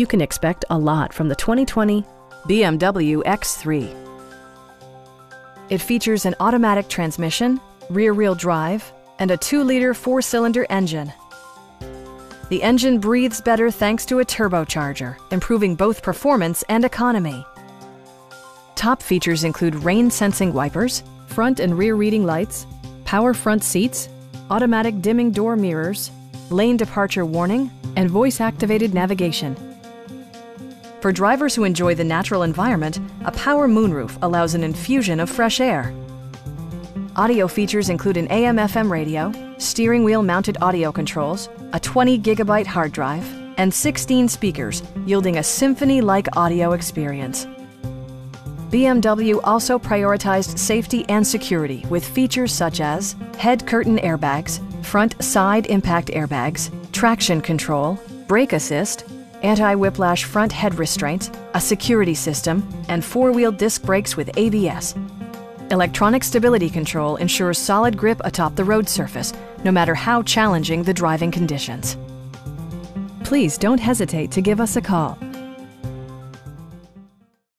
You can expect a lot from the 2020 BMW X3. It features an automatic transmission, rear-wheel drive, and a 2-liter 4-cylinder engine. The engine breathes better thanks to a turbocharger, improving both performance and economy. Top features include rain-sensing wipers, front and rear reading lights, power front seats, automatic dimming door mirrors, lane departure warning, and voice-activated navigation. For drivers who enjoy the natural environment, a power moonroof allows an infusion of fresh air. Audio features include an AM/FM radio, steering wheel-mounted audio controls, a 20-gigabyte hard drive, and 16 speakers, yielding a symphony-like audio experience. BMW also prioritized safety and security with features such as head curtain airbags, front side impact airbags, traction control, brake assist, anti-whiplash front head restraints, a security system, and four-wheel disc brakes with ABS. Electronic stability control ensures solid grip atop the road surface, no matter how challenging the driving conditions. Please don't hesitate to give us a call.